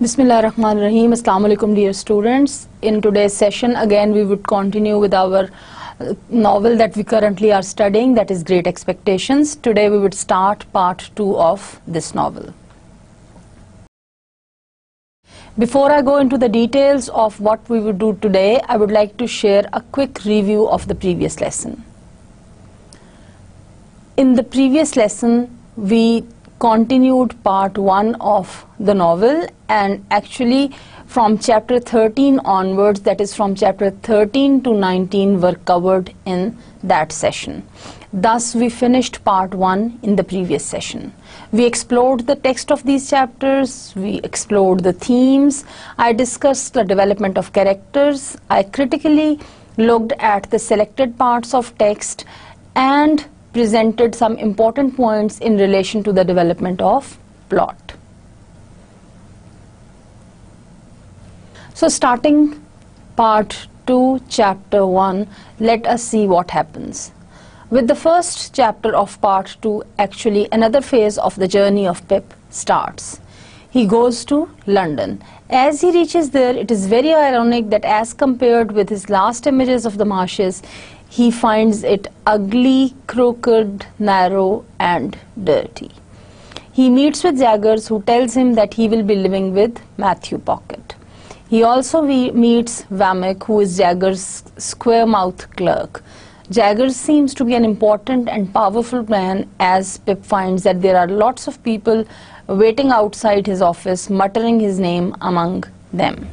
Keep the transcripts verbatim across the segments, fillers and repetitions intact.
Bismillahirrahmanirrahim. Assalamu alaikum dear students. In today's session again we would continue with our novel that we currently are studying, that is Great Expectations. Today we would start part two of this novel. Before I go into the details of what we would do today, I would like to share a quick review of the previous lesson. In the previous lesson we continued part one of the novel, and actually from chapter thirteen onwards, that is from chapter thirteen to nineteen, were covered in that session. Thus we finished part one in the previous session. We explored the text of these chapters, we explored the themes, I discussed the development of characters, I critically looked at the selected parts of text and presented some important points in relation to the development of plot. So starting part two, chapter one, let us see what happens. With the first chapter of part two, actually another phase of the journey of Pip starts. He goes to London. As he reaches there, it is very ironic that as compared with his last images of the marshes, he finds it ugly, crooked, narrow and dirty. He meets with Jaggers, who tells him that he will be living with Matthew Pocket. He also meets Wemmick, who is Jaggers' square-mouth clerk. Jaggers seems to be an important and powerful man, as Pip finds that there are lots of people waiting outside his office, muttering his name among them.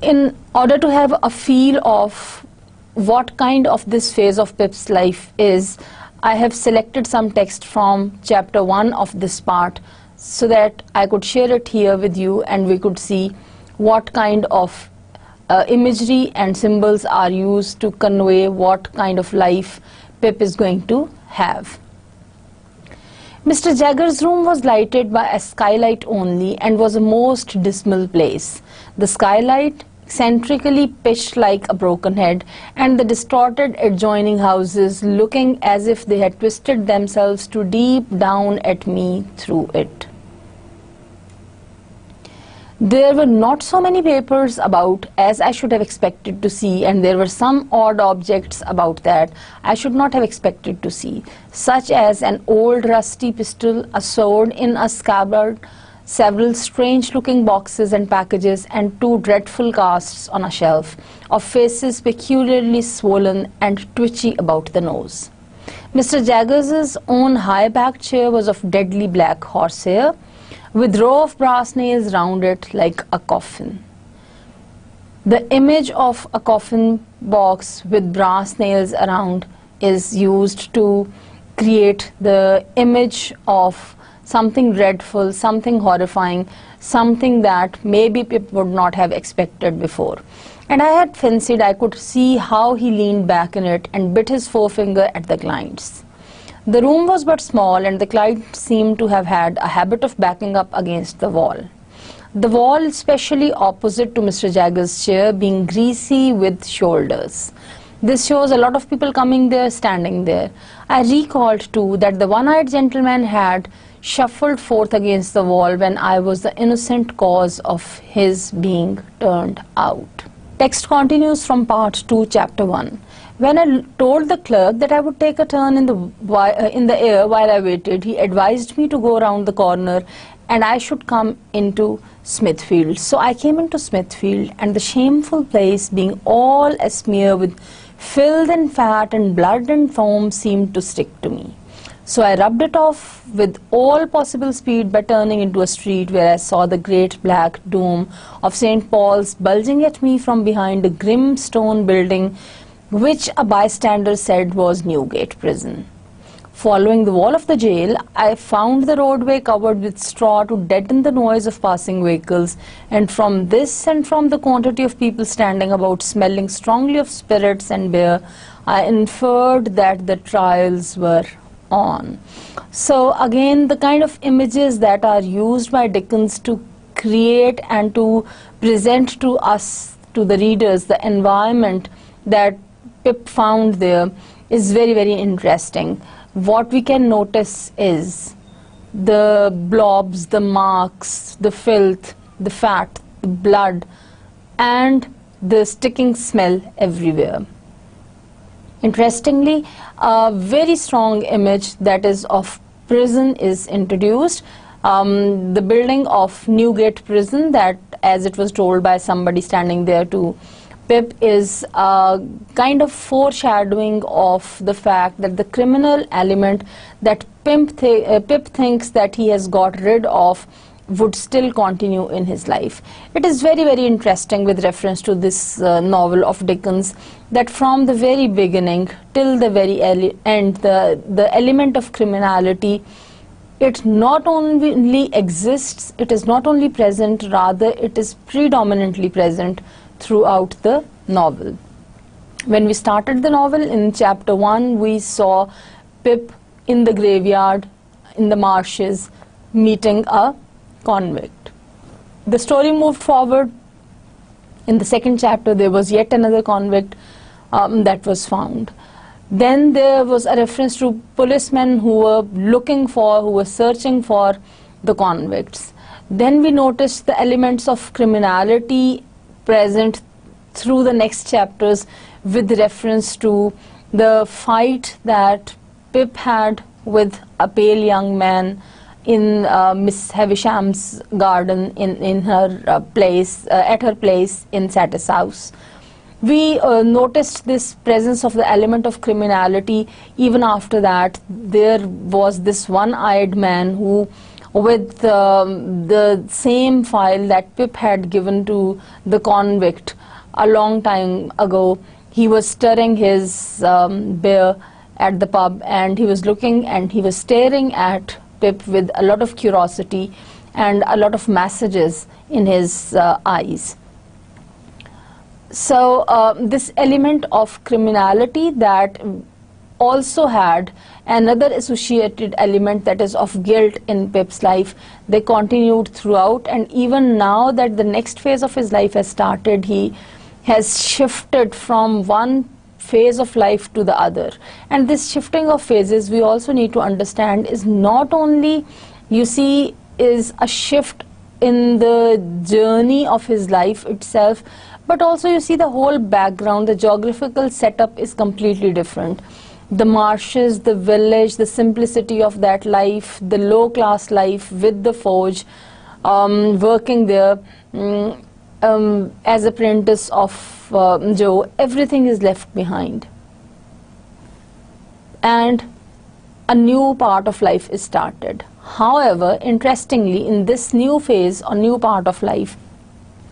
In order to have a feel of what kind of this phase of Pip's life is, I have selected some text from chapter one of this part so that I could share it here with you and we could see what kind of uh, imagery and symbols are used to convey what kind of life Pip is going to have. Mister Jaggers' room was lighted by a skylight only and was a most dismal place. The skylight eccentrically pitched like a broken head, and the distorted adjoining houses looking as if they had twisted themselves to deep down at me through it. There were not so many papers about as I should have expected to see, and there were some odd objects about that I should not have expected to see, such as an old rusty pistol, a sword in a scabbard, several strange-looking boxes and packages, and two dreadful casts on a shelf of faces peculiarly swollen and twitchy about the nose. Mister Jaggers' own high-backed chair was of deadly black horsehair, with row of brass nails round it like a coffin. The image of a coffin box with brass nails around is used to create the image of something dreadful, something horrifying, something that maybe Pip would not have expected before. And I had fancied I could see how he leaned back in it and bit his forefinger at the clients. The room was but small, and the client seemed to have had a habit of backing up against the wall. The wall, especially opposite to Mister Jaggers' chair, being greasy with shoulders. This shows a lot of people coming there, standing there. I recalled too that the one-eyed gentleman had shuffled forth against the wall when I was the innocent cause of his being turned out. Text continues from part two, chapter one. When I told the clerk that I would take a turn in the uh, in the air while I waited, he advised me to go around the corner and I should come into Smithfield. So I came into Smithfield, and the shameful place, being all a smear with filth and fat and blood and foam, seemed to stick to me. So I rubbed it off with all possible speed by turning into a street where I saw the great black dome of Saint Paul's bulging at me from behind a grim stone building which a bystander said was Newgate Prison. Following the wall of the jail, I found the roadway covered with straw to deaden the noise of passing vehicles, and from this and from the quantity of people standing about smelling strongly of spirits and beer, I inferred that the trials were on. So again, the kind of images that are used by Dickens to create and to present to us, to the readers, the environment that Pip found there is very, very interesting. What we can notice is the blobs, the marks, the filth, the fat, the blood, and the sticking smell everywhere. Interestingly, a very strong image, that is of prison, is introduced. Um, the building of Newgate Prison, that as it was told by somebody standing there to Pip, is a kind of foreshadowing of the fact that the criminal element that Pimp th uh, Pip thinks that he has got rid of would still continue in his life. It is very, very interesting with reference to this uh, novel of Dickens, that from the very beginning till the very end, the, the element of criminality, it not only exists, it is not only present, rather it is predominantly present throughout the novel. When we started the novel in chapter one, we saw Pip in the graveyard, in the marshes, meeting a convict. The story moved forward. In the second chapter, there was yet another convict um, that was found. Then there was a reference to policemen who were looking for, who were searching for the convicts. Then we noticed the elements of criminality present through the next chapters with reference to the fight that Pip had with a pale young man in uh, Miss Havisham's garden, in, in her uh, place, uh, at her place in Satis House. We uh, noticed this presence of the element of criminality. Even after that, there was this one-eyed man who, with um, the same file that Pip had given to the convict a long time ago, he was stirring his um, beer at the pub, and he was looking and he was staring at Pip with a lot of curiosity and a lot of messages in his uh, eyes. So uh, this element of criminality that also had another associated element, that is of guilt, in Pip's life. They continued throughout, and even now that the next phase of his life has started, he has shifted from one phase of life to the other. And this shifting of phases, we also need to understand, is not only, you see, is a shift in the journey of his life itself, but also you see the whole background, the geographical setup is completely different. The marshes, the village, the simplicity of that life, the low class life with the forge, um, working there um, as apprentice of uh, Joe, everything is left behind. And a new part of life is started. However, interestingly, in this new phase or new part of life,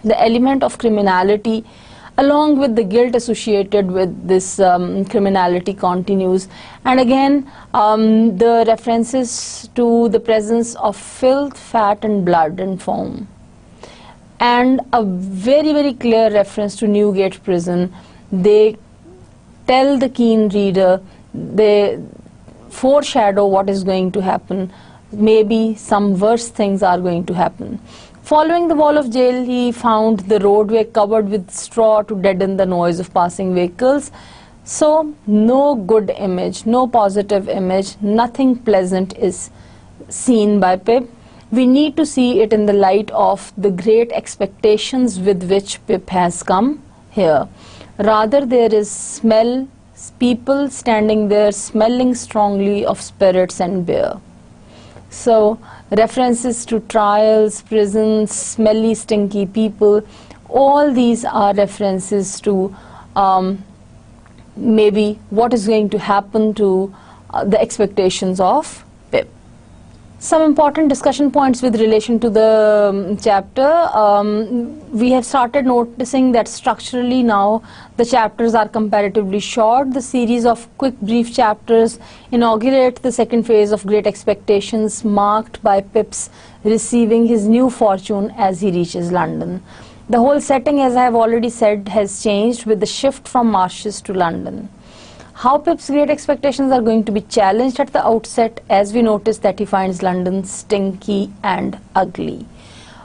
the element of criminality, along with the guilt associated with this um, criminality, continues. And again, um, the references to the presence of filth, fat, and blood and foam. And a very, very clear reference to Newgate Prison. They tell the keen reader, they foreshadow what is going to happen. Maybe some worse things are going to happen. Following the wall of jail, he found the roadway covered with straw to deaden the noise of passing vehicles. So, no good image, no positive image, nothing pleasant is seen by Pip. We need to see it in the light of the great expectations with which Pip has come here. Rather, there is smell, people standing there smelling strongly of spirits and beer. So, references to trials, prisons, smelly, stinky people, all these are references to um, maybe what is going to happen to uh, the expectations of Pip. Some important discussion points with relation to the um, chapter. Um, we have started noticing that structurally now the chapters are comparatively short. The series of quick brief chapters inaugurate the second phase of Great Expectations, marked by Pip's receiving his new fortune as he reaches London. The whole setting, as I have already said, has changed with the shift from marshes to London. How Pip's great expectations are going to be challenged at the outset, as we notice that he finds London stinky and ugly.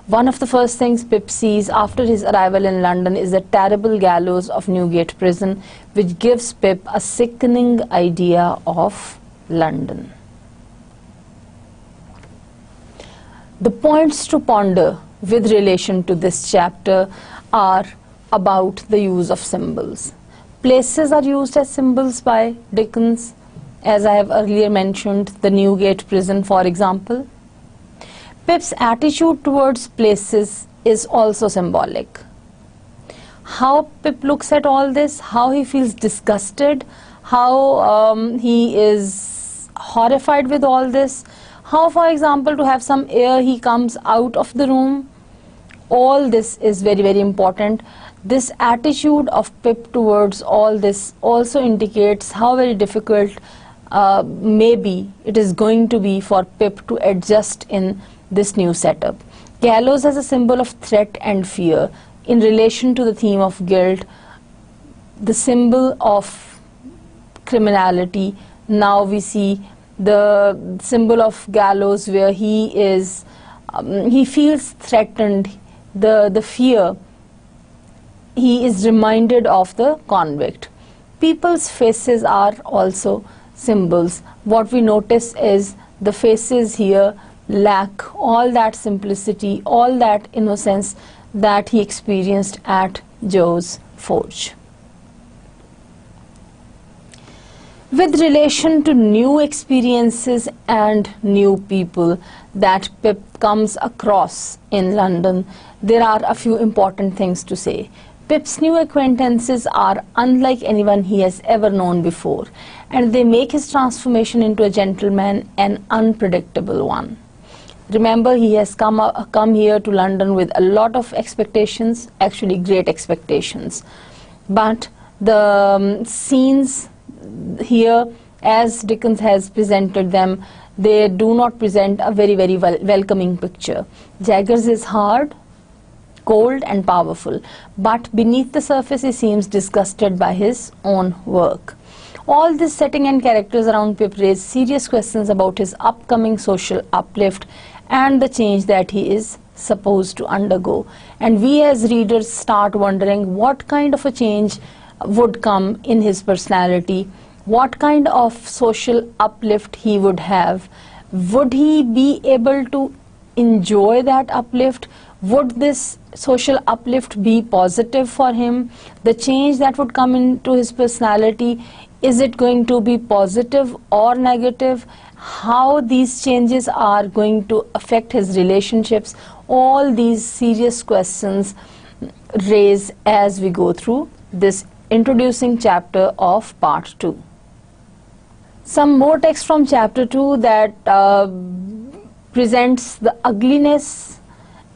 One of the first things Pip sees after his arrival in London is the terrible gallows of Newgate Prison, which gives Pip a sickening idea of London. The points to ponder with relation to this chapter are about the use of symbols. Places are used as symbols by Dickens, as I have earlier mentioned, the Newgate Prison, for example. Pip's attitude towards places is also symbolic. How Pip looks at all this, how he feels disgusted, how um, he is horrified with all this, how, for example, to have some air he comes out of the room. All this is very, very important. This attitude of Pip towards all this also indicates how very difficult uh, maybe it is going to be for Pip to adjust in this new setup. Gallows as a symbol of threat and fear. In relation to the theme of guilt, the symbol of criminality, now we see the symbol of gallows where he is, um, he feels threatened, the, the fear, he is reminded of the convict. People's faces are also symbols. What we notice is the faces here lack all that simplicity, all that innocence that he experienced at Joe's Forge. With relation to new experiences and new people that Pip comes across in London, there are a few important things to say. Pip's new acquaintances are unlike anyone he has ever known before, and they make his transformation into a gentleman an unpredictable one. Remember, he has come, uh, come here to London with a lot of expectations, actually great expectations. But the um, scenes here, as Dickens has presented them, they do not present a very, very wel welcoming picture. Jaggers is hard, cold and powerful, but beneath the surface he seems disgusted by his own work. All this setting and characters around Pip raise serious questions about his upcoming social uplift and the change that he is supposed to undergo. And we as readers start wondering what kind of a change would come in his personality, what kind of social uplift he would have, would he be able to enjoy that uplift, would this social uplift be positive for him, the change that would come into his personality, is it going to be positive or negative, how these changes are going to affect his relationships. All these serious questions raise as we go through this introducing chapter of part two. Some more text from chapter two that uh, presents the ugliness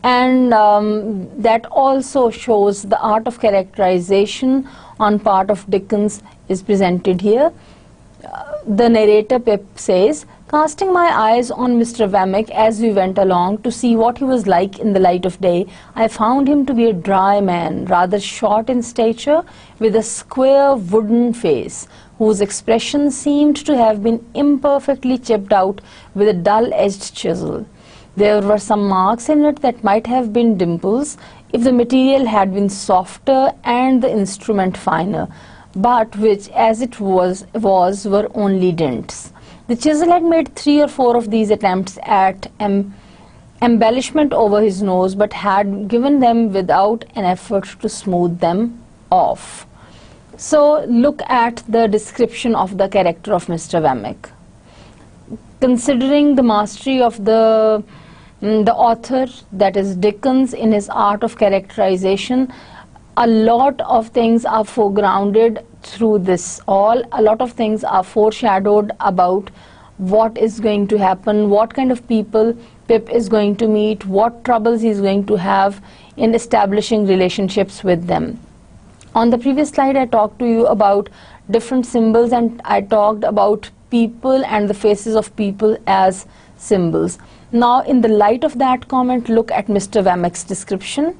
and um, that also shows the art of characterization on part of Dickens is presented here. Uh, the narrator Pip says, "Casting my eyes on Mister Wemmick as we went along to see what he was like in the light of day, I found him to be a dry man, rather short in stature, with a square wooden face, whose expression seemed to have been imperfectly chipped out with a dull-edged chisel. There were some marks in it that might have been dimples if the material had been softer and the instrument finer, but which as it was, was were only dints. The chisel had made three or four of these attempts at em embellishment over his nose, but had given them without an effort to smooth them off." So look at the description of the character of Mister Wemmick. Considering the mastery of the, mm, the author, that is Dickens, in his art of characterization, a lot of things are foregrounded through this all. A lot of things are foreshadowed about what is going to happen, what kind of people Pip is going to meet, what troubles he is going to have in establishing relationships with them. On the previous slide I talked to you about different symbols and I talked about people and the faces of people as symbols. Now in the light of that comment, look at Mister Wemmick's description.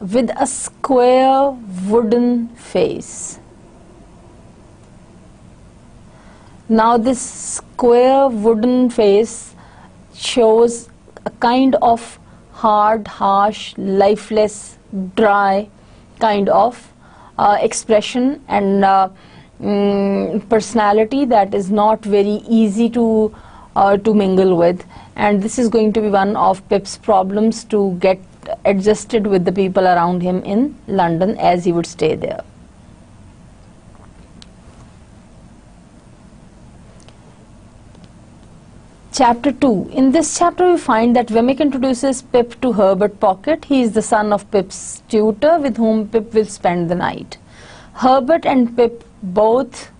With a square wooden face. Now this square wooden face shows a kind of hard, harsh, lifeless, dry kind of uh, expression and uh, mm, personality that is not very easy to, uh, to mingle with. and this is going to be one of Pip's problems, to get adjusted with the people around him in London as he would stay there. Chapter two. In this chapter we find that Wemmick introduces Pip to Herbert Pocket. He is the son of Pip's tutor, with whom Pip will spend the night. Herbert and Pip both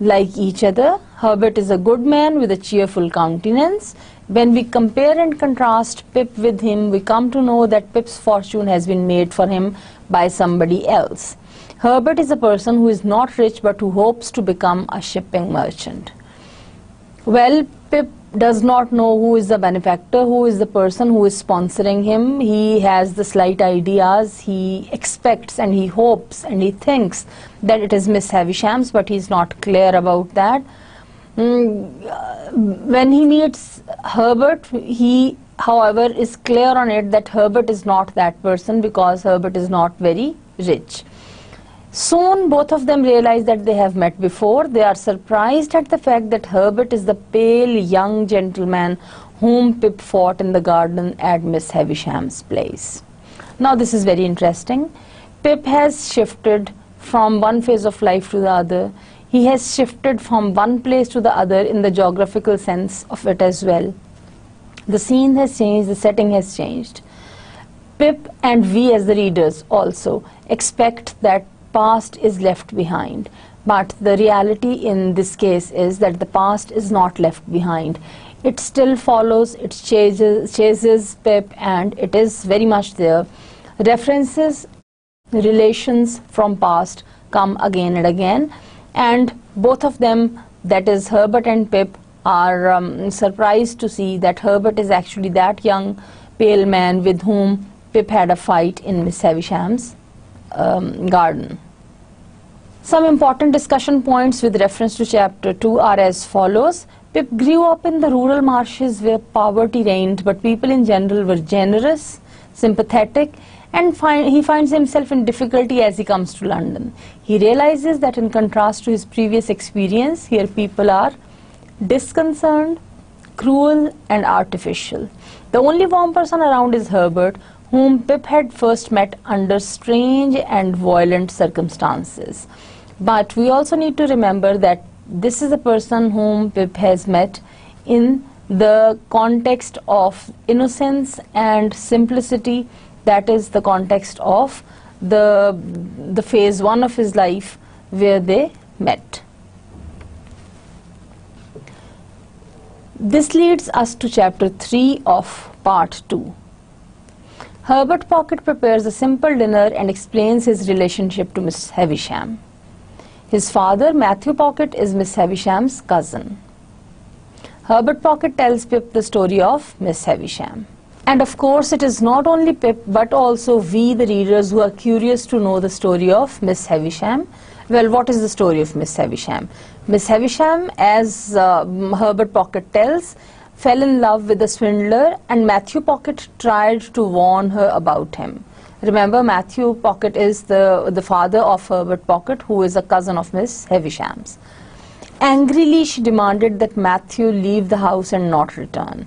like each other. Herbert is a good man with a cheerful countenance. When we compare and contrast Pip with him, we come to know that Pip's fortune has been made for him by somebody else. Herbert is a person who is not rich but who hopes to become a shipping merchant. Well, Pip does not know who is the benefactor, who is the person who is sponsoring him. He has the slight ideas, he expects and he hopes and he thinks that it is Miss Havisham's, but he is not clear about that. Mm, when he meets Herbert, he however is clear on it that Herbert is not that person, because Herbert is not very rich. Soon both of them realize that they have met before. They are surprised at the fact that Herbert is the pale young gentleman whom Pip fought in the garden at Miss Havisham's place. Now this is very interesting. Pip has shifted from one phase of life to the other. He has shifted from one place to the other in the geographical sense of it as well. The scene has changed, the setting has changed. Pip and we as the readers also expect that past is left behind, but the reality in this case is that the past is not left behind. It still follows, it chases, chases Pip, and it is very much there. References, relations from past come again and again, and both of them, that is Herbert and Pip, are um, surprised to see that Herbert is actually that young pale man with whom Pip had a fight in Miss Havisham's Um, garden. Some important discussion points with reference to chapter two are as follows. Pip grew up in the rural marshes where poverty reigned, but people in general were generous, sympathetic, and find, he finds himself in difficulty as he comes to London. He realizes that in contrast to his previous experience, here people are disconcerted, cruel, and artificial. The only warm person around is Herbert, whom Pip had first met under strange and violent circumstances. But we also need to remember that this is a person whom Pip has met in the context of innocence and simplicity. That is the context of the, the phase one of his life where they met. This leads us to chapter three of part two. Herbert Pocket prepares a simple dinner and explains his relationship to Miss Havisham. His father, Matthew Pocket, is Miss Havisham's cousin. Herbert Pocket tells Pip the story of Miss Havisham. And of course, it is not only Pip, but also we, the readers, who are curious to know the story of Miss Havisham. Well, what is the story of Miss Havisham? Miss Havisham, as uh, Herbert Pocket tells, fell in love with the swindler, and Matthew Pocket tried to warn her about him. Remember, Matthew Pocket is the, the father of Herbert Pocket, who is a cousin of Miss Havisham's. Angrily, she demanded that Matthew leave the house and not return.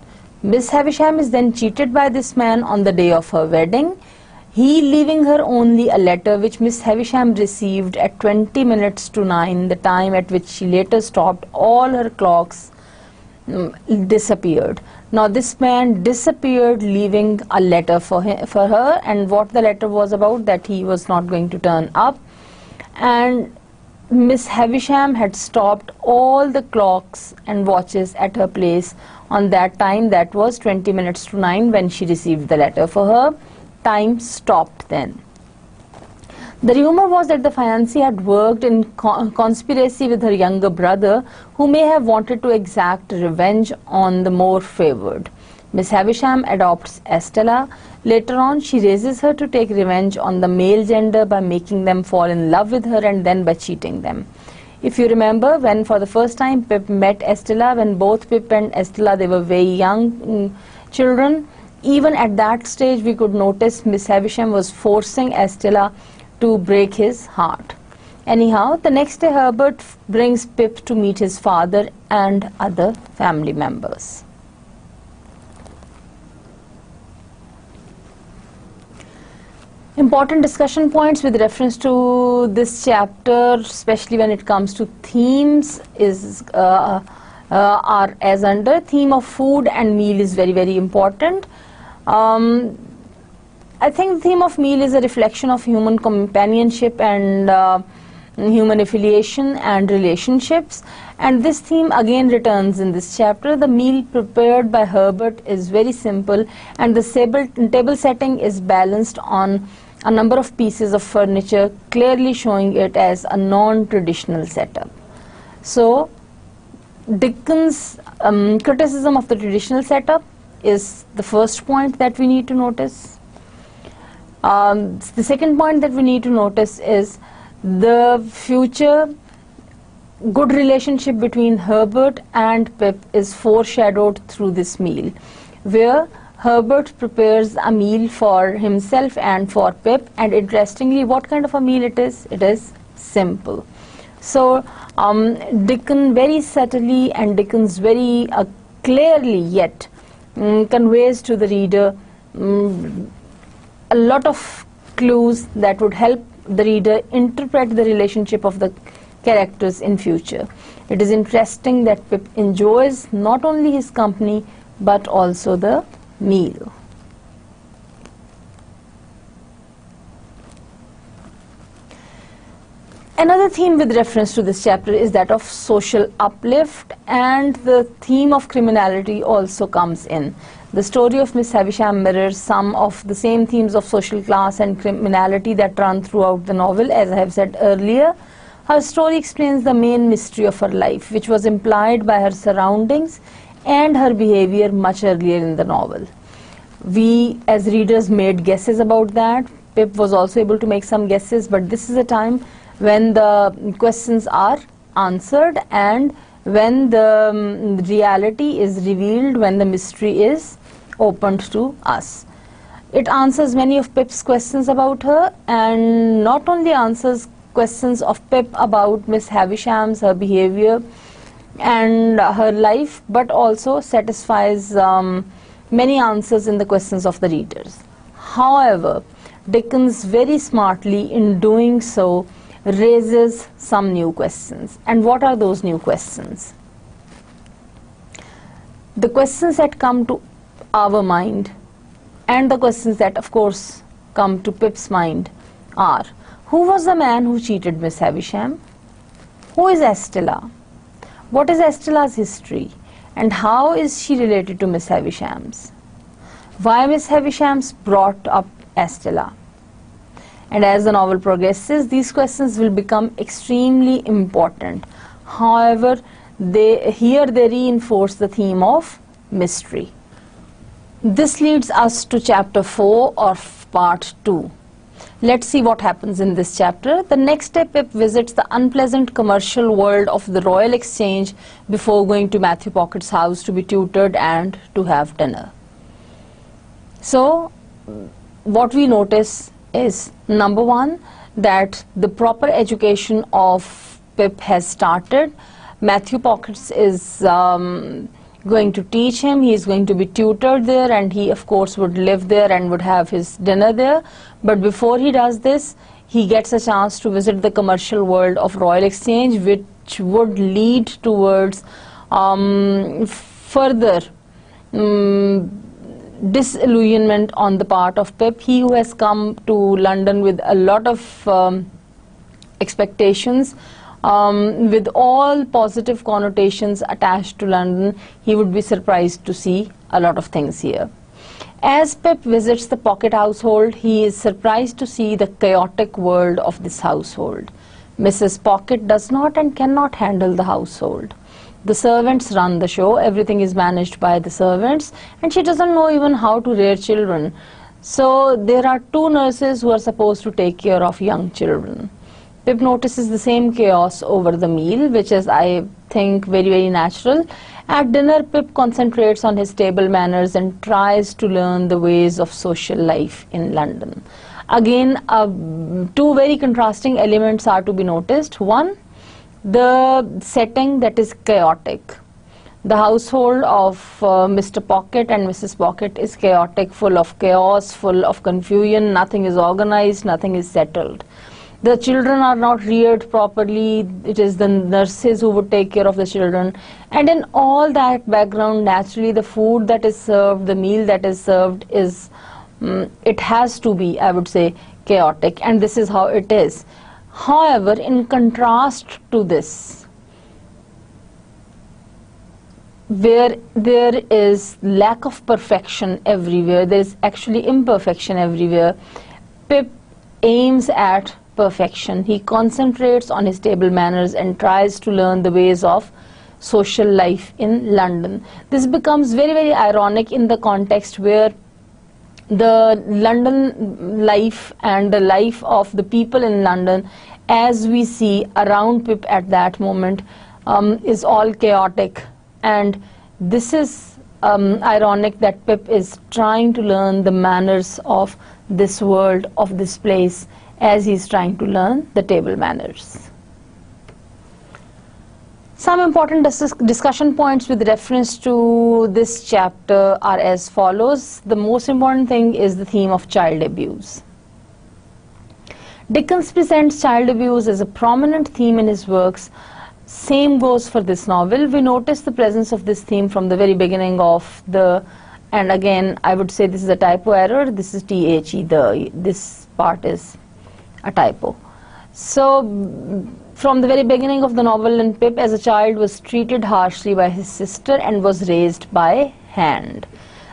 Miss Havisham is then cheated by this man on the day of her wedding, he leaving her only a letter which Miss Havisham received at twenty minutes to nine, the time at which she later stopped all her clocks. Disappeared. Now this man disappeared, leaving a letter for him, for her, and what the letter was about, that he was not going to turn up, and Miss Havisham had stopped all the clocks and watches at her place on that time, that was twenty minutes to nine when she received the letter for her. Time stopped then. The rumor was that the fiancée had worked in co conspiracy with her younger brother, who may have wanted to exact revenge on the more favoured. Miss Havisham adopts Estella. Later on, she raises her to take revenge on the male gender by making them fall in love with her and then by cheating them. If you remember, when for the first time Pip met Estella, when both Pip and Estella, they were very young mm, children, even at that stage we could notice Miss Havisham was forcing Estella to break his heart. Anyhow, the next day Herbert brings Pip to meet his father and other family members. important discussion points with reference to this chapter, especially when it comes to themes, is uh, uh, are as under. Theme of food and meal is very, very important. Um, I think the theme of meal is a reflection of human companionship and uh, human affiliation and relationships, and this theme again returns in this chapter. The meal prepared by Herbert is very simple, and the table setting is balanced on a number of pieces of furniture, clearly showing it as a non-traditional setup. So Dickens' um, criticism of the traditional setup is the first point that we need to notice. Um, the second point that we need to notice is the future good relationship between Herbert and Pip is foreshadowed through this meal, where Herbert prepares a meal for himself and for Pip, and interestingly, what kind of a meal it is? It is simple. So um, Dickens very subtly and Dickens very uh, clearly yet um, conveys to the reader um, a lot of clues that would help the reader interpret the relationship of the characters in future. It is interesting that Pip enjoys not only his company but also the meal. Another theme with reference to this chapter is that of social uplift, and the theme of criminality also comes in. The story of Miss Havisham mirrors some of the same themes of social class and criminality that run throughout the novel, as I have said earlier. Her story explains the main mystery of her life, which was implied by her surroundings and her behavior much earlier in the novel. We, as readers, made guesses about that. Pip was also able to make some guesses, but this is a time when the questions are answered and when the um, reality is revealed, when the mystery is opened to us. It answers many of Pip's questions about her, and not only answers questions of Pip about Miss Havisham's, her behavior and uh, her life, but also satisfies um, many answers in the questions of the readers. However, Dickens very smartly in doing so raises some new questions. And what are those new questions? The questions that come to our mind and the questions that of course come to Pip's mind are: who was the man who cheated Miss Havisham? Who is Estella? What is Estella's history? And how is she related to Miss Havisham's? Why Miss Havisham's brought up Estella? And as the novel progresses, these questions will become extremely important. However, they, here they reinforce the theme of mystery. This leads us to chapter four of part two. Let's see what happens in this chapter. The next day, Pip visits the unpleasant commercial world of the Royal Exchange before going to Matthew Pocket's house to be tutored and to have dinner. So, what we notice is, number one, that the proper education of Pip has started. Matthew Pockets is um, going to teach him. He is going to be tutored there, and he of course would live there and would have his dinner there. But before he does this, he gets a chance to visit the commercial world of Royal Exchange, which would lead towards um, further um, disillusionment on the part of Pip. He who has come to London with a lot of um, expectations, um, with all positive connotations attached to London, he would be surprised to see a lot of things here. As Pip visits the Pocket household, he is surprised to see the chaotic world of this household. Missus Pocket does not and cannot handle the household. The servants run the show, everything is managed by the servants, and she doesn't know even how to rear children. So there are two nurses who are supposed to take care of young children. Pip notices the same chaos over the meal, which is, I think, very, very natural. At dinner, Pip concentrates on his table manners and tries to learn the ways of social life in London. Again, uh, two very contrasting elements are to be noticed. One, the setting that is chaotic. The household of uh, Mister Pocket and Missus Pocket is chaotic, full of chaos, full of confusion. Nothing is organized, nothing is settled. The children are not reared properly. It is the nurses who would take care of the children. And in all that background, naturally, the food that is served, the meal that is served is, um, it has to be, I would say, chaotic. And this is how it is. However, in contrast to this, where there is lack of perfection everywhere, there is actually imperfection everywhere. Pip aims at perfection. He concentrates on his table manners and tries to learn the ways of social life in London. This becomes very, very ironic in the context where the London life and the life of the people in London, as we see around Pip at that moment, um, is all chaotic. And this is um, ironic that Pip is trying to learn the manners of this world, of this place, as he's trying to learn the table manners. Some important dis discussion points with reference to this chapter are as follows. The most important thing is the theme of child abuse. Dickens presents child abuse as a prominent theme in his works. Same goes for this novel. We notice the presence of this theme from the very beginning of the, and again I would say this is a typo error, this is T H E, the, this part is a typo. So from the very beginning of the novel, and Pip as a child was treated harshly by his sister and was raised by hand.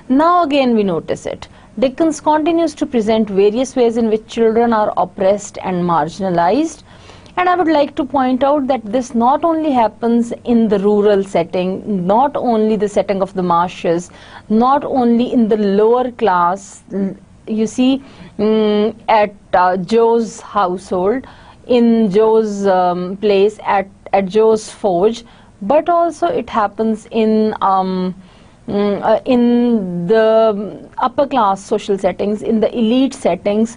Now again we notice it. Dickens continues to present various ways in which children are oppressed and marginalized. And I would like to point out that this not only happens in the rural setting, not only the setting of the marshes, not only in the lower class, you see um, at uh, Joe's household, in Joe's um, place, at, at Joe's forge, but also it happens in, um, uh, in the upper class social settings, in the elite settings.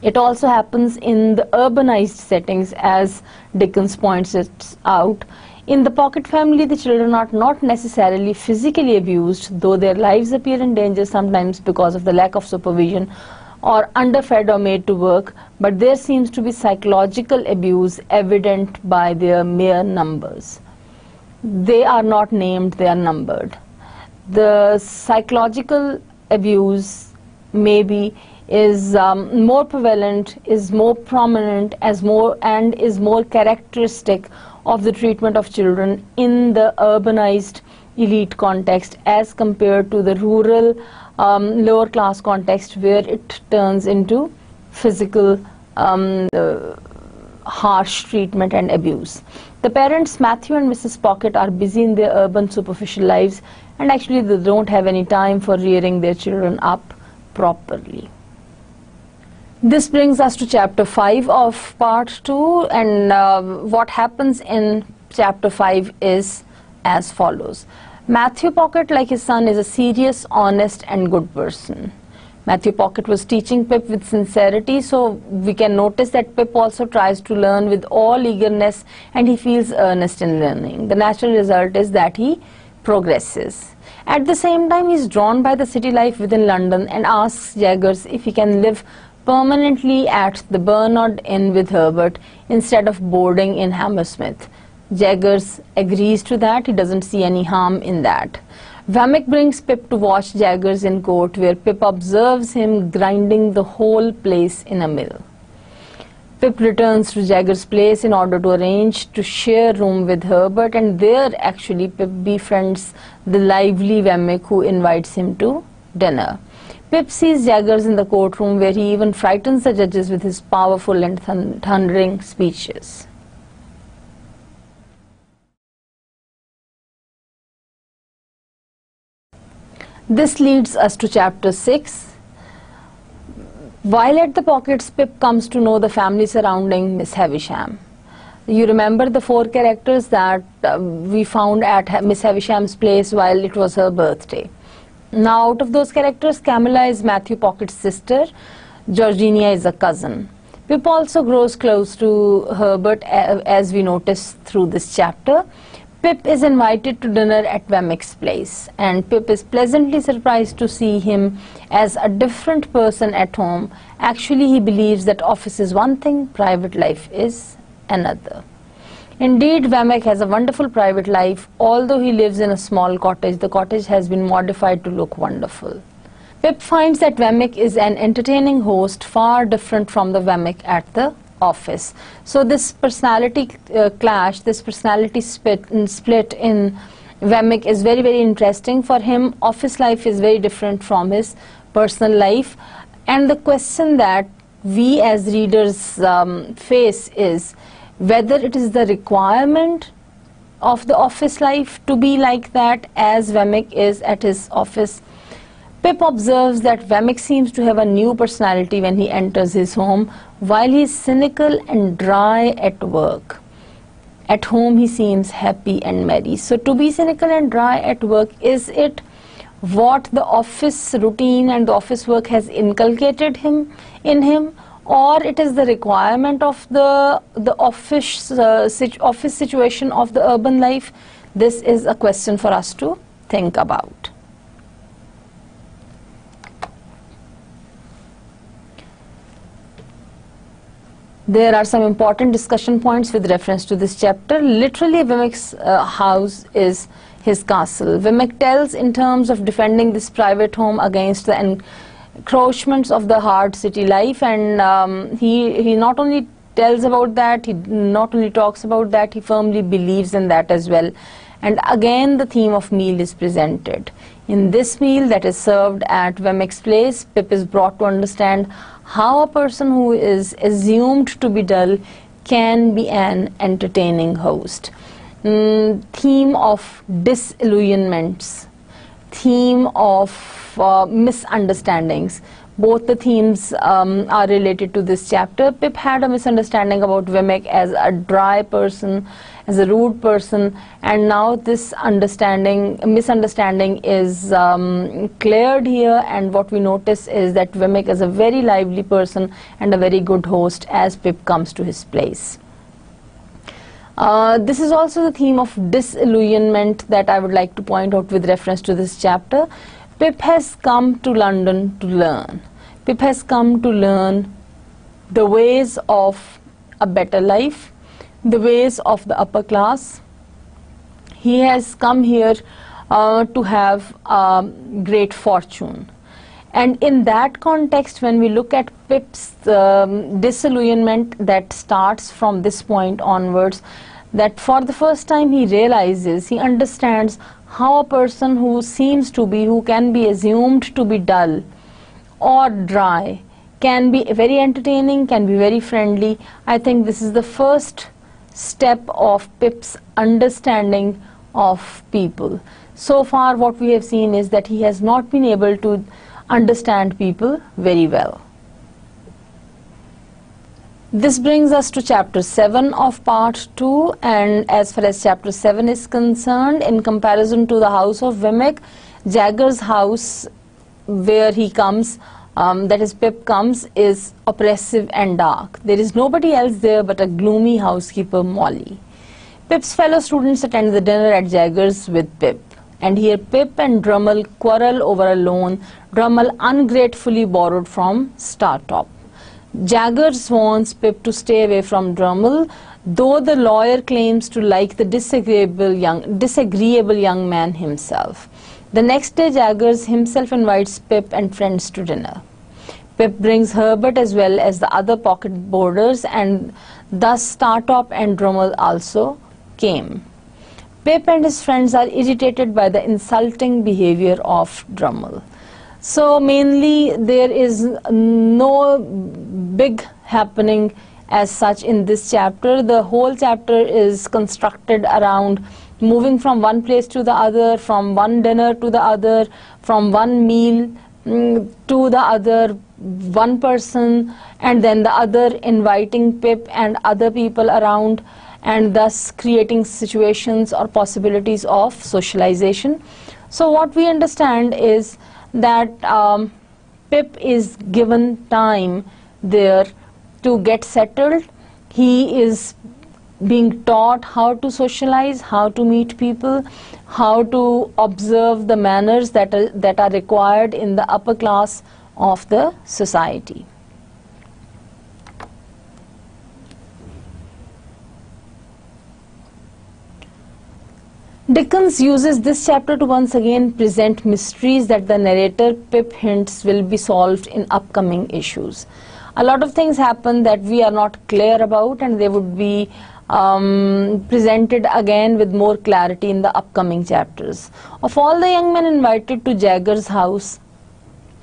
It also happens in the urbanized settings, as Dickens points it out. In the Pocket family, the children are not necessarily physically abused, though their lives appear in danger sometimes because of the lack of supervision or underfed or made to work, but there seems to be psychological abuse evident by their mere numbers. They are not named, they are numbered. The psychological abuse may be is um, more prevalent, is more prominent, as more and is more characteristic of the treatment of children in the urbanized elite context as compared to the rural um, lower class context, where it turns into physical um, uh, harsh treatment and abuse. The parents Matthew and Missus Pocket are busy in their urban superficial lives, and actually they don't have any time for rearing their children up properly. This brings us to chapter five of part two, and uh, what happens in chapter five is as follows. Matthew Pocket, like his son, is a serious, honest and good person. Matthew Pocket was teaching Pip with sincerity, so we can notice that Pip also tries to learn with all eagerness and he feels earnest in learning. The natural result is that he progresses. At the same time, he is drawn by the city life within London and asks Jaggers if he can live permanently at the Bernard Inn with Herbert instead of boarding in Hammersmith. Jaggers agrees to that. He doesn't see any harm in that. Wemmick brings Pip to watch Jaggers in court, where Pip observes him grinding the whole place in a mill. Pip returns to Jaggers' place in order to arrange to share room with Herbert, and there actually Pip befriends the lively Wemmick, who invites him to dinner. Pip sees Jaggers in the courtroom, where he even frightens the judges with his powerful and thund thundering speeches. This leads us to chapter six. While at the Pockets, Pip comes to know the family surrounding Miss Havisham. You remember the four characters that uh, we found at Miss Havisham's place while it was her birthday. Now, out of those characters, Camilla is Matthew Pocket's sister, Georgiana is a cousin. Pip also grows close to Herbert, as we notice through this chapter. Pip is invited to dinner at Wemmick's place, and Pip is pleasantly surprised to see him as a different person at home. Actually, he believes that office is one thing, private life is another. Indeed, Wemmick has a wonderful private life. Although he lives in a small cottage, the cottage has been modified to look wonderful. Pip finds that Wemmick is an entertaining host, far different from the Wemmick at the office. So this personality uh, clash, this personality split, split in Wemmick is very, very interesting for him. Office life is very different from his personal life. And the question that we as readers um, face is whether it is the requirement of the office life to be like that as Wemmick is at his office. Pip observes that Wemmick seems to have a new personality when he enters his home. While he is cynical and dry at work, at home he seems happy and merry. So to be cynical and dry at work, is it what the office routine and the office work has inculcated him in him, or it is the requirement of the, the office, uh, situ- office situation of the urban life? This is a question for us to think about. There are some important discussion points with reference to this chapter. Literally, Wemmick's uh, house is his castle. Wemmick tells in terms of defending this private home against the encroachments of the hard city life, and um, he, he not only tells about that, he not only talks about that, he firmly believes in that as well. And again, the theme of meal is presented. In this meal that is served at Wemmick's place, Pip is brought to understand how a person who is assumed to be dull can be an entertaining host. Mm, theme of disillusionments, theme of uh, misunderstandings. Both the themes um, are related to this chapter. Pip had a misunderstanding about Wemmick as a dry person, as a rude person, and now this understanding, misunderstanding is um, cleared here, and what we notice is that Wemmick is a very lively person and a very good host as Pip comes to his place. Uh, this is also the theme of disillusionment that I would like to point out with reference to this chapter. Pip has come to London to learn. Pip has come to learn the ways of a better life, the ways of the upper class. He has come here uh, to have um, great fortune, and in that context, when we look at Pip's um, disillusionment that starts from this point onwards, that for the first time he realizes, he understands how a person who seems to be, who can be assumed to be dull or dry, can be very entertaining, can be very friendly. I think this is the first step of Pip's understanding of people. So far what we have seen is that he has not been able to understand people very well. This brings us to chapter seven of part two, and as far as chapter seven is concerned, in comparison to the house of Wemmick, Jaggers' house where he comes, Um, that is Pip comes, is oppressive and dark. There is nobody else there but a gloomy housekeeper, Molly. Pip's fellow students attend the dinner at Jaggers with Pip, and here Pip and Drummle quarrel over a loan Drummle ungratefully borrowed from Startop. Jaggers warns Pip to stay away from Drummle, though the lawyer claims to like the disagreeable young, disagreeable young man himself. The next day, Jaggers himself invites Pip and friends to dinner. Pip brings Herbert as well as the other pocket boarders, and thus Startop and Drummle also came. Pip and his friends are irritated by the insulting behavior of Drummle. So mainly there is no big happening as such in this chapter. The whole chapter is constructed around moving from one place to the other, from one dinner to the other, from one meal mm, to the other, one person and then the other, inviting Pip and other people around, and thus creating situations or possibilities of socialization. So what we understand is that um, Pip is given time there to get settled. He is being taught how to socialize, how to meet people, how to observe the manners that are, that are required in the upper class of the society. Dickens uses this chapter to once again present mysteries that the narrator Pip hints will be solved in upcoming issues. A lot of things happen that we are not clear about, and they would be um, presented again with more clarity in the upcoming chapters. Of all the young men invited to Jaggers' house,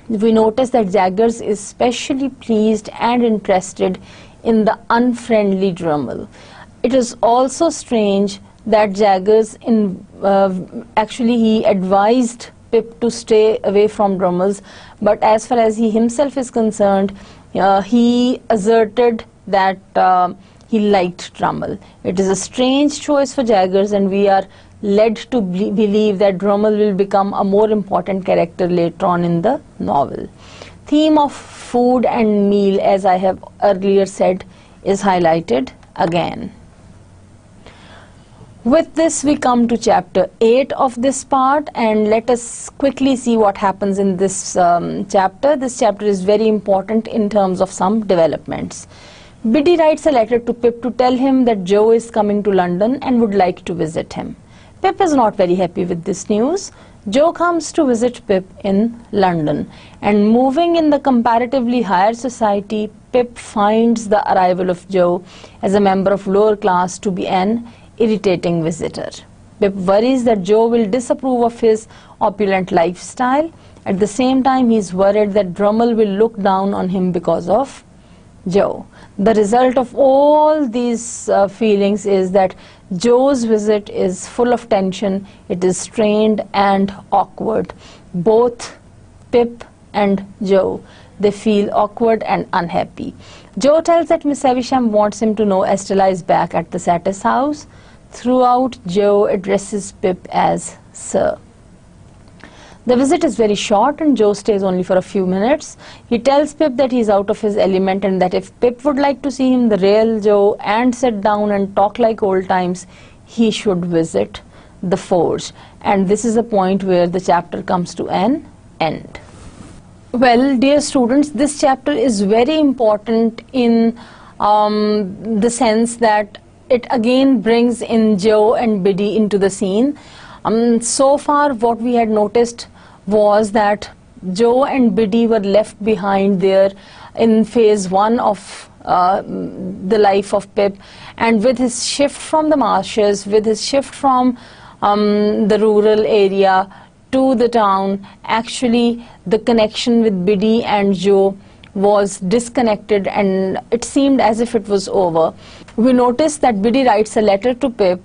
we notice that Jaggers is specially pleased and interested in the unfriendly Drummle. It is also strange that Jaggers in, uh, actually he advised Pip to stay away from Drummle's, but as far as he himself is concerned, uh, he asserted that uh, he liked Drummle. It is a strange choice for Jaggers, and we are led to be believe that Drummle will become a more important character later on in the novel. Theme of food and meal, as I have earlier said, is highlighted again. With this, we come to chapter eight of this part, and let us quickly see what happens in this um, chapter. This chapter is very important in terms of some developments. Biddy writes a letter to Pip to tell him that Joe is coming to London and would like to visit him. Pip is not very happy with this news. Joe comes to visit Pip in London, and moving in the comparatively higher society, Pip finds the arrival of Joe as a member of lower class to be an irritating visitor. Pip worries that Joe will disapprove of his opulent lifestyle. At the same time, he is worried that Drummle will look down on him because of Joe. The result of all these uh, feelings is that Joe's visit is full of tension. It is strained and awkward. Both Pip and Joe, they feel awkward and unhappy. Joe tells that Miss Havisham wants him to know Estella is back at the Satis house. Throughout, Joe addresses Pip as Sir. The visit is very short, and Joe stays only for a few minutes. He tells Pip that he is out of his element, and that if Pip would like to see him, the real Joe, and sit down and talk like old times, he should visit the forge. And this is the point where the chapter comes to an end. Well, dear students, this chapter is very important in um, the sense that it again brings in Joe and Biddy into the scene. Um, so far, what we had noticed was that Joe and Biddy were left behind there in phase one of uh, the life of Pip, and with his shift from the marshes, with his shift from um, the rural area to the town, actually the connection with Biddy and Joe was disconnected, and it seemed as if it was over. We noticed that Biddy writes a letter to Pip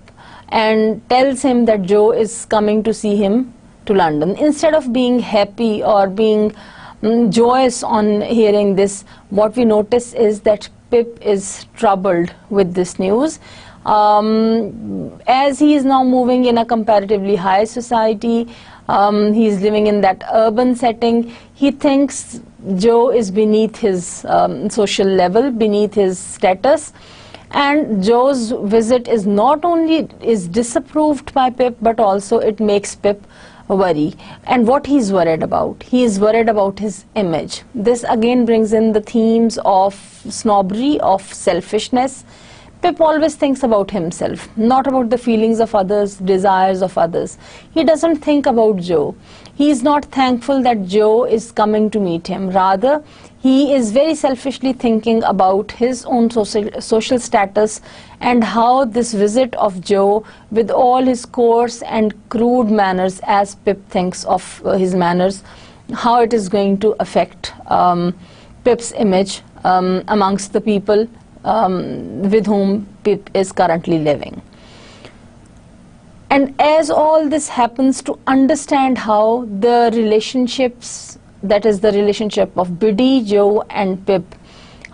and tells him that Joe is coming to see him to London. Instead of being happy or being um, joyous on hearing this, what we notice is that Pip is troubled with this news. Um, as he is now moving in a comparatively high society, um, he is living in that urban setting, he thinks Joe is beneath his um, social level, beneath his status, and Joe's visit is not only is disapproved by Pip, but also it makes Pip worry. And what he's worried about, he is worried about his image. This again brings in the themes of snobbery, of selfishness. Pip always thinks about himself, not about the feelings of others, desires of others. He doesn't think about Joe. He is not thankful that Joe is coming to meet him. Rather, he is very selfishly thinking about his own social, social status, and how this visit of Joe, with all his coarse and crude manners, as Pip thinks of uh, his manners, how it is going to affect um, Pip's image um, amongst the people Um, with whom Pip is currently living. And as all this happens, to understand how the relationships, that is the relationship of Biddy, Joe and Pip,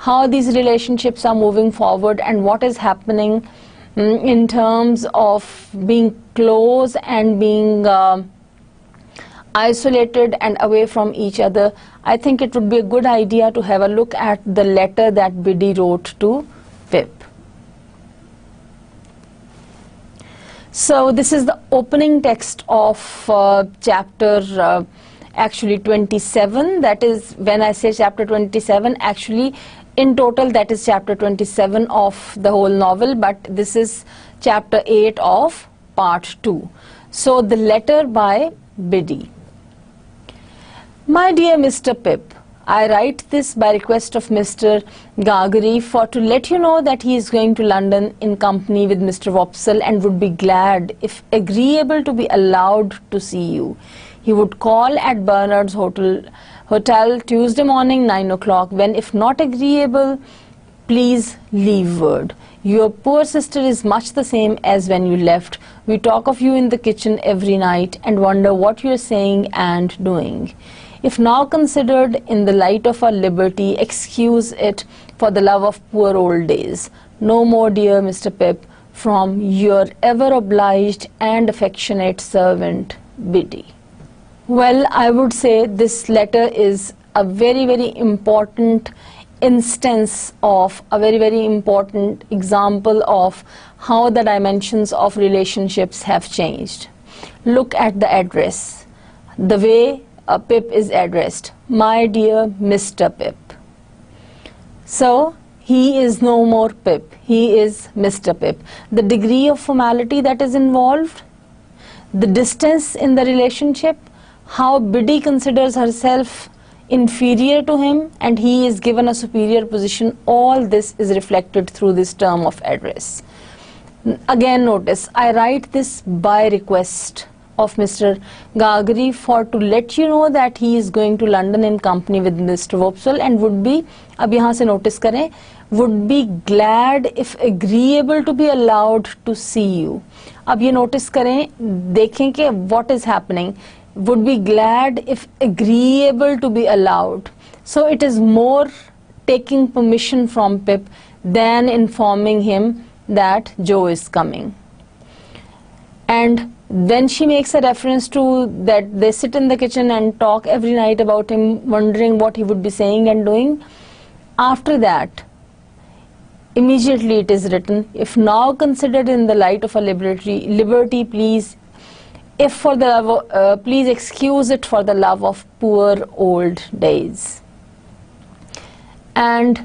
how these relationships are moving forward, and what is happening mm, in terms of being close and being uh, isolated and away from each other, I think it would be a good idea to have a look at the letter that Biddy wrote to Pip. So this is the opening text of uh, chapter uh, actually twenty-seven. That is, when I say chapter twenty-seven, actually in total that is chapter twenty-seven of the whole novel, but this is chapter eight of part two. So the letter by Biddy. My dear Mister Pip, I write this by request of Mister Gargery for to let you know that he is going to London in company with Mister Wopsle and would be glad, if agreeable, to be allowed to see you. He would call at Bernard's Hotel, hotel Tuesday morning nine o'clock, when if not agreeable, please leave word. Your poor sister is much the same as when you left. We talk of you in the kitchen every night and wonder what you are saying and doing. If now considered in the light of our liberty, excuse it for the love of poor old days. No more, dear Mister Pip, from your ever obliged and affectionate servant, Biddy. Well, I would say this letter is a very, very important instance of a very, very important example of how the dimensions of relationships have changed. Look at the address, the way Uh, Pip is addressed. My dear Mister Pip. So he is no more Pip, he is Mister Pip. The degree of formality that is involved, the distance in the relationship, how Biddy considers herself inferior to him and he is given a superior position, all this is reflected through this term of address. Again, notice I write this by request of Mister Gargery for to let you know that he is going to London in company with Mister Wopsle and would be, ab yahan se notice karein, would be glad if agreeable to be allowed to see you. Ab ye notice karein, dekhen ke what is happening. Would be glad if agreeable to be allowed. So it is more taking permission from Pip than informing him that Joe is coming. And then she makes a reference to that they sit in the kitchen and talk every night about him, wondering what he would be saying and doing. After that, immediately it is written, if now considered in the light of a liberty, liberty please, if for the love of, uh, please excuse it for the love of poor old days. And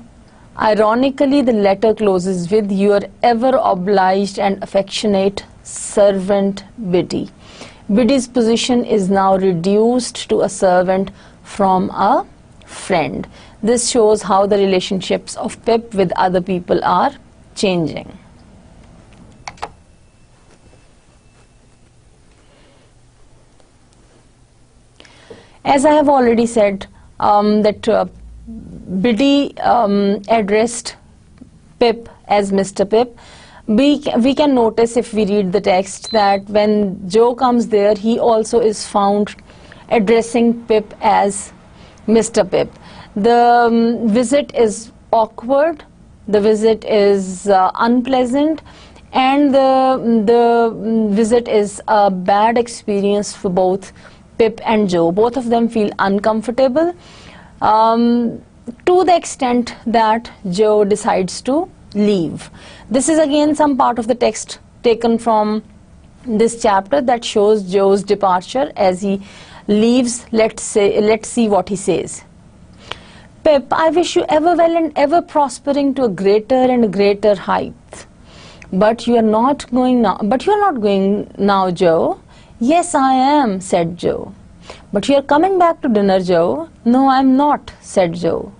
ironically, the letter closes with your ever obliged and affectionate servant Biddy. Biddy's position is now reduced to a servant from a friend. This shows how the relationships of Pip with other people are changing. As I have already said, um, that uh, Biddy um, addressed Pip as Mister Pip. We, we can notice if we read the text that when Joe comes there, he also is found addressing Pip as Mister Pip. The um, visit is awkward, the visit is uh, unpleasant, and the, the visit is a bad experience for both Pip and Joe. Both of them feel uncomfortable um, to the extent that Joe decides to leave. This is again some part of the text taken from this chapter that shows Joe's departure as he leaves. Let's say, let's see what he says. Pip, I wish you ever well and ever prospering to a greater and greater height. But you are not going now. But you are not going now, Joe. Yes, I am, said Joe. But you are coming back to dinner, Joe. No, I am not, said Joe.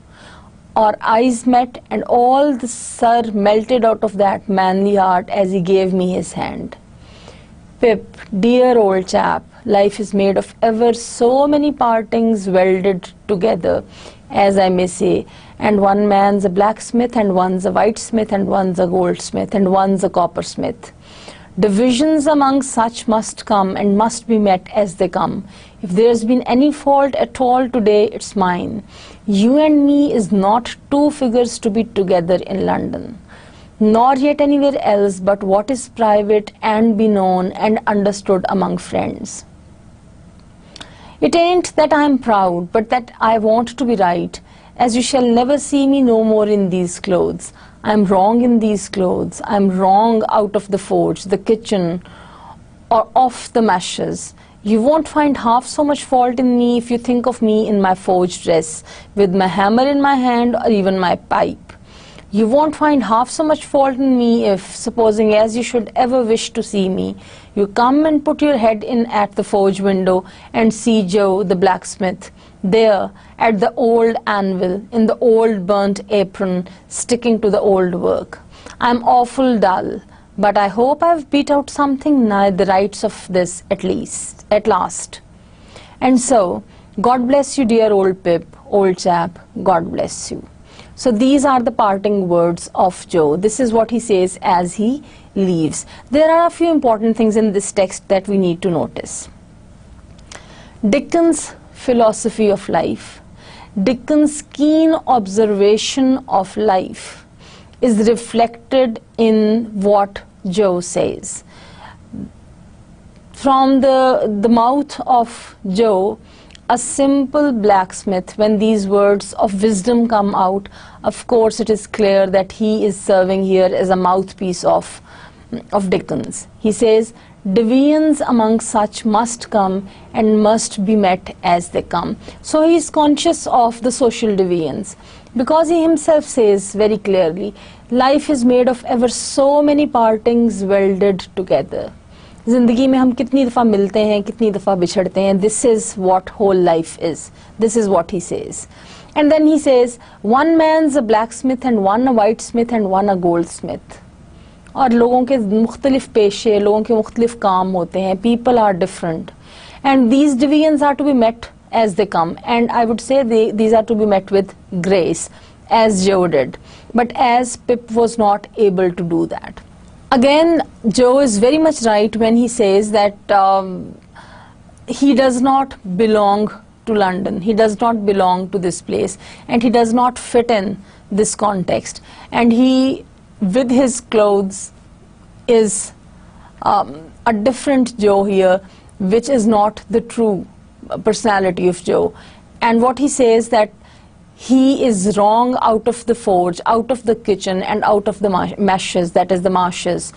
Our eyes met and all the sir melted out of that manly heart as he gave me his hand. Pip, dear old chap, life is made of ever so many partings welded together, as I may say, and one man's a blacksmith and one's a whitesmith and one's a goldsmith and one's a coppersmith. Divisions among such must come and must be met as they come. If there's been any fault at all today, it's mine. You and me is not two figures to be together in London, nor yet anywhere else but what is private and be known and understood among friends. It ain't that I'm proud, but that I want to be right, as you shall never see me no more in these clothes. I'm wrong in these clothes. I'm wrong out of the forge, the kitchen, or off the meshes. You won't find half so much fault in me if you think of me in my forged dress, with my hammer in my hand or even my pipe. You won't find half so much fault in me if, supposing as you should ever wish to see me, you come and put your head in at the forge window and see Joe the blacksmith, there at the old anvil, in the old burnt apron, sticking to the old work. I'm awful dull, but I hope I've beat out something nigh the rights of this at least, at last. And so, God bless you, dear old Pip, old chap, God bless you. So these are the parting words of Joe. This is what he says as he leaves. There are a few important things in this text that we need to notice. Dickens' philosophy of life, Dickens' keen observation of life is reflected in what Joe says. From the, the mouth of Joe, a simple blacksmith, when these words of wisdom come out, of course it is clear that he is serving here as a mouthpiece of, of Dickens. He says, "Deviants among such must come and must be met as they come." So he is conscious of the social deviance, because he himself says very clearly, life is made of ever so many partings welded together. Zindagi mein hum kitni dafa milte hain, kitni dafa bichhadte hain. This is what whole life is. This is what he says. And then he says, one man's a blacksmith and one a whitesmith and one a goldsmith. Aur logon ke mukhtalif peshe, logon ke mukhtalif kaam hote hain. People are different. And these divisions are to be met as they come, and I would say they, these are to be met with grace, as Joe did, but as Pip was not able to do that. Again, Joe is very much right when he says that um, he does not belong to London, he does not belong to this place, and he does not fit in this context, and he, with his clothes, is um, a different Joe here, which is not the true personality of Joe. And what he says, that he is wrong out of the forge, out of the kitchen, and out of the meshes, that is the marshes.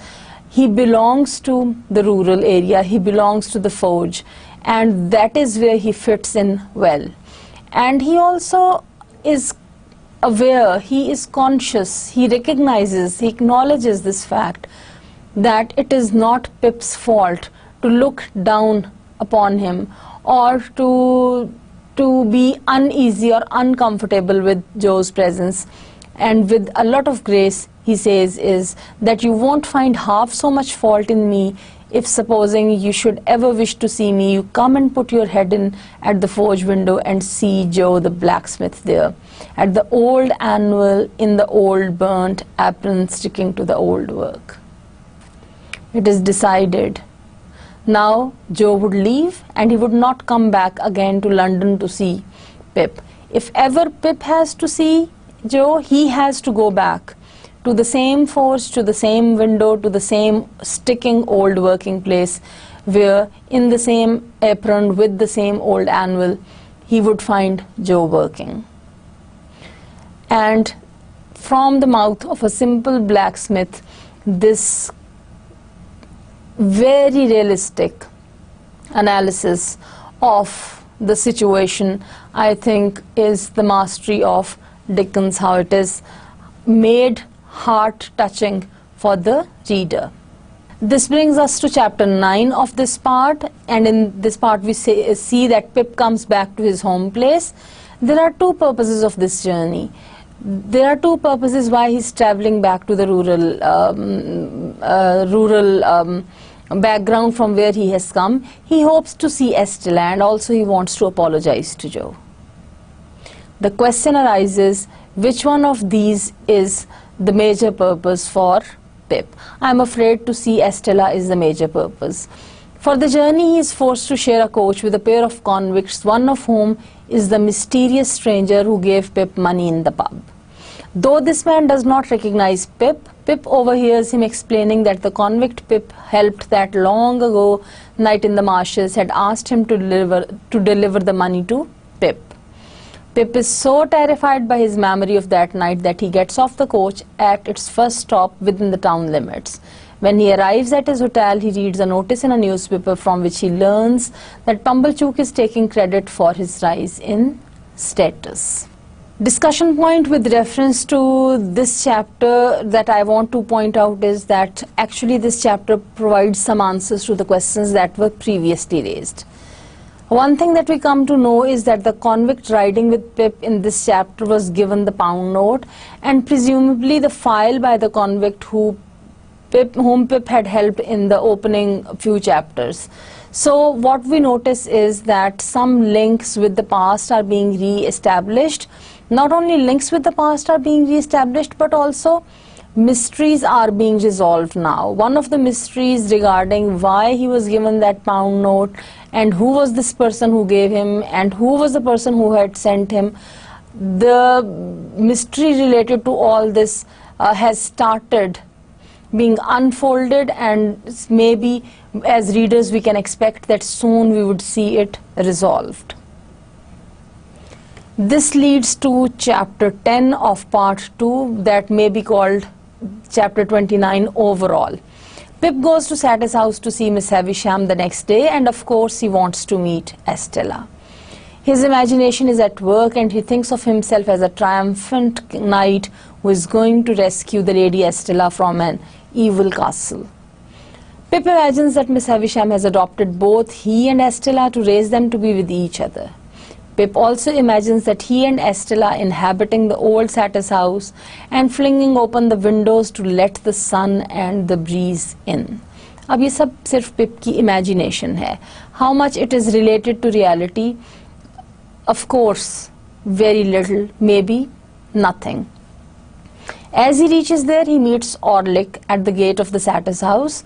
He belongs to the rural area, he belongs to the forge, and that is where he fits in well. And he also is aware, he is conscious, he recognizes, he acknowledges this fact that it is not Pip's fault to look down upon him or to, to be uneasy or uncomfortable with Joe's presence. And with a lot of grace, he says, is that you won't find half so much fault in me if, supposing you should ever wish to see me, you come and put your head in at the forge window and see Joe the blacksmith there, at the old anvil, in the old burnt apron, sticking to the old work. It is decided. Now Joe would leave, and he would not come back again to London to see Pip. If ever Pip has to see Joe, he has to go back to the same forge, to the same window, to the same sticking old working place, where in the same apron with the same old anvil he would find Joe working. And from the mouth of a simple blacksmith, this very realistic analysis of the situation, I think, is the mastery of Dickens, how it is made heart-touching for the reader. This brings us to chapter nine of this part, and in this part we say, see that Pip comes back to his home place. There are two purposes of this journey. There are two purposes why he's traveling back to the rural um, uh, rural um, background from where he has come. He hopes to see Estella, and also he wants to apologize to Joe. The question arises, which one of these is the major purpose for Pip? I'm afraid to see Estella is the major purpose. For the journey, he is forced to share a coach with a pair of convicts, one of whom is the mysterious stranger who gave Pip money in the pub. Though this man does not recognize Pip, Pip overhears him explaining that the convict Pip helped that long ago night in the marshes had asked him to deliver, to deliver the money to Pip. Pip is so terrified by his memory of that night that he gets off the coach at its first stop within the town limits. When he arrives at his hotel, he reads a notice in a newspaper from which he learns that Pumblechook is taking credit for his rise in status. Discussion point with reference to this chapter that I want to point out is that actually this chapter provides some answers to the questions that were previously raised. One thing that we come to know is that the convict riding with Pip in this chapter was given the pound note, and presumably the file by the convict who Pip, whom Pip had helped in the opening few chapters. So what we notice is that some links with the past are being re-established. Not only links with the past are being re-established, but also mysteries are being resolved now. One of the mysteries regarding why he was given that pound note and who was this person who gave him and who was the person who had sent him, the mystery related to all this uh, has started being unfolded, and maybe as readers we can expect that soon we would see it resolved. This leads to chapter ten of part two, that may be called chapter twenty-nine overall. Pip goes to Satis House to see Miss Havisham the next day, and of course he wants to meet Estella. His imagination is at work and he thinks of himself as a triumphant knight who is going to rescue the Lady Estella from an evil castle. Pip imagines that Miss Havisham has adopted both he and Estella to raise them to be with each other. Pip also imagines that he and Estella inhabiting the old Satis House and flinging open the windows to let the sun and the breeze in. Ab ye sab sirf Pip ki imagination hai. How much it is related to reality? Of course, very little, maybe nothing. As he reaches there, he meets Orlick at the gate of the Satis House.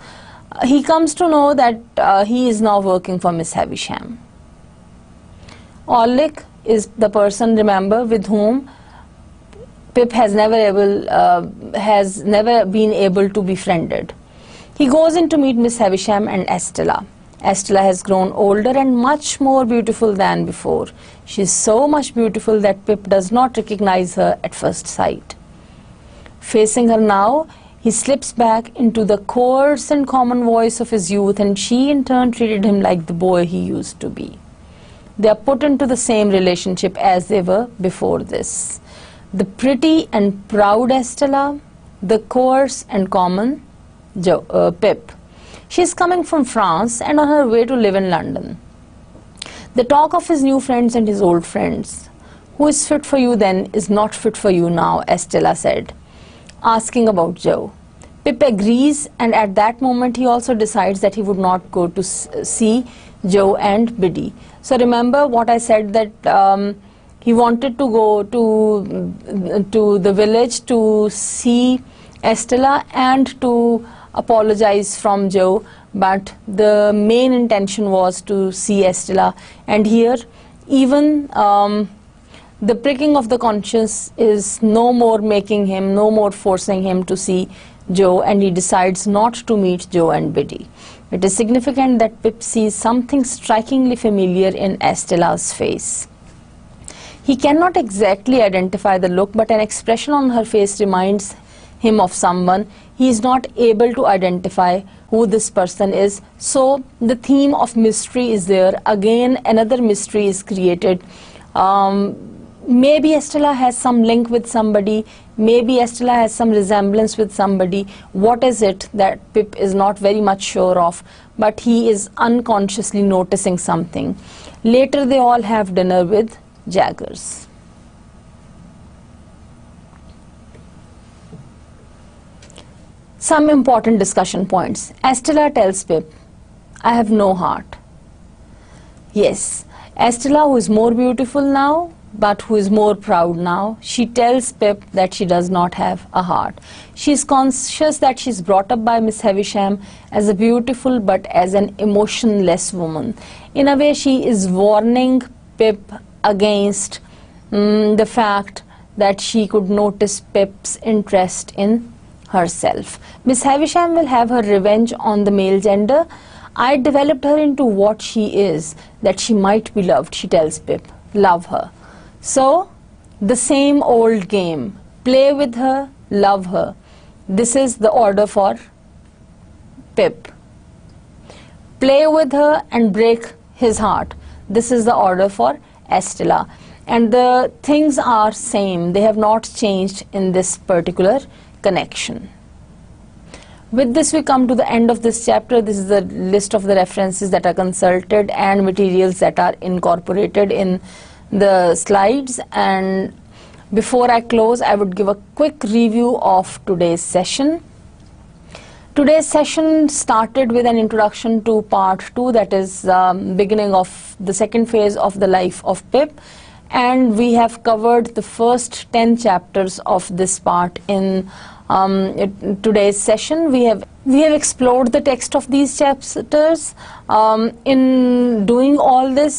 Uh, he comes to know that uh, he is now working for Miss Havisham. Orlick is the person, remember, with whom Pip has never able uh, has never been able to be friended. He goes in to meet Miss Havisham and Estella. Estella has grown older and much more beautiful than before. She is so much beautiful that Pip does not recognize her at first sight. Facing her now, he slips back into the coarse and common voice of his youth, and she in turn treated him like the boy he used to be. They are put into the same relationship as they were before this. The pretty and proud Estella, the coarse and common jo uh, Pip. She is coming from France and on her way to live in London. They talk of his new friends and his old friends. Who is fit for you then is not fit for you now, Estella said, asking about Joe. Pip agrees, and at that moment he also decides that he would not go to see Joe and Biddy. So remember what I said, that um, he wanted to go to, to the village to see Estella and to apologize from Joe, but the main intention was to see Estella, and here even um, the pricking of the conscience is no more making him, no more forcing him to see Joe, and he decides not to meet Joe and Biddy. It is significant that Pip sees something strikingly familiar in Estella's face. He cannot exactly identify the look, but an expression on her face reminds him of someone. He is not able to identify who this person is. So the theme of mystery is there. Again, another mystery is created. Um, maybe Estella has some link with somebody. Maybe Estella has some resemblance with somebody. What is it that Pip is not very much sure of, but he is unconsciously noticing something. Later they all have dinner with Jaggers. Some important discussion points. Estella tells Pip, I have no heart. Yes, Estella, who is more beautiful now, but who is more proud now, she tells Pip that she does not have a heart. She is conscious that she is brought up by Miss Havisham as a beautiful but as an emotionless woman. In a way, she is warning Pip against um, the fact that she could notice Pip's interest in herself. Miss Havisham will have her revenge on the male gender. I developed her into what she is, that she might be loved, she tells Pip. Love her. So, the same old game. Play with her, love her. This is the order for Pip. Play with her and break his heart. This is the order for Estella. And the things are same. They have not changed in this particular connection. With this we come to the end of this chapter. This is the list of the references that are consulted and materials that are incorporated in the slides. And before I close, I would give a quick review of today's session. Today's session started with an introduction to part two, that is um, beginning of the second phase of the life of Pip, and we have covered the first ten chapters of this part in Um, it, today's session. We have we have explored the text of these chapters. Um, in doing all this,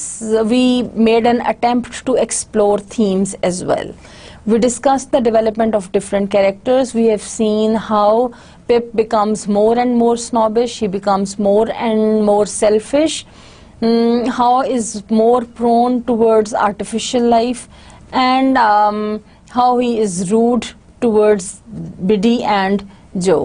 we made an attempt to explore themes as well. We discussed the development of different characters. We have seen how Pip becomes more and more snobbish. He becomes more and more selfish. Mm, how is more prone towards artificial life, and um, how he is rude towards Biddy and Joe.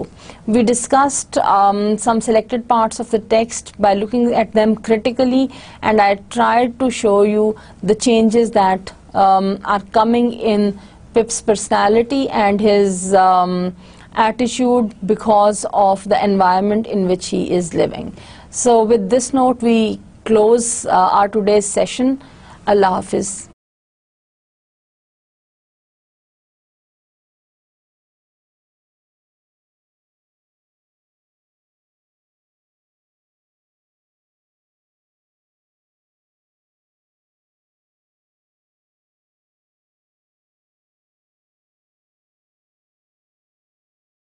We discussed um, some selected parts of the text by looking at them critically, and I tried to show you the changes that um, are coming in Pip's personality and his um, attitude because of the environment in which he is living. So with this note we close uh, our today's session. Allah Hafiz.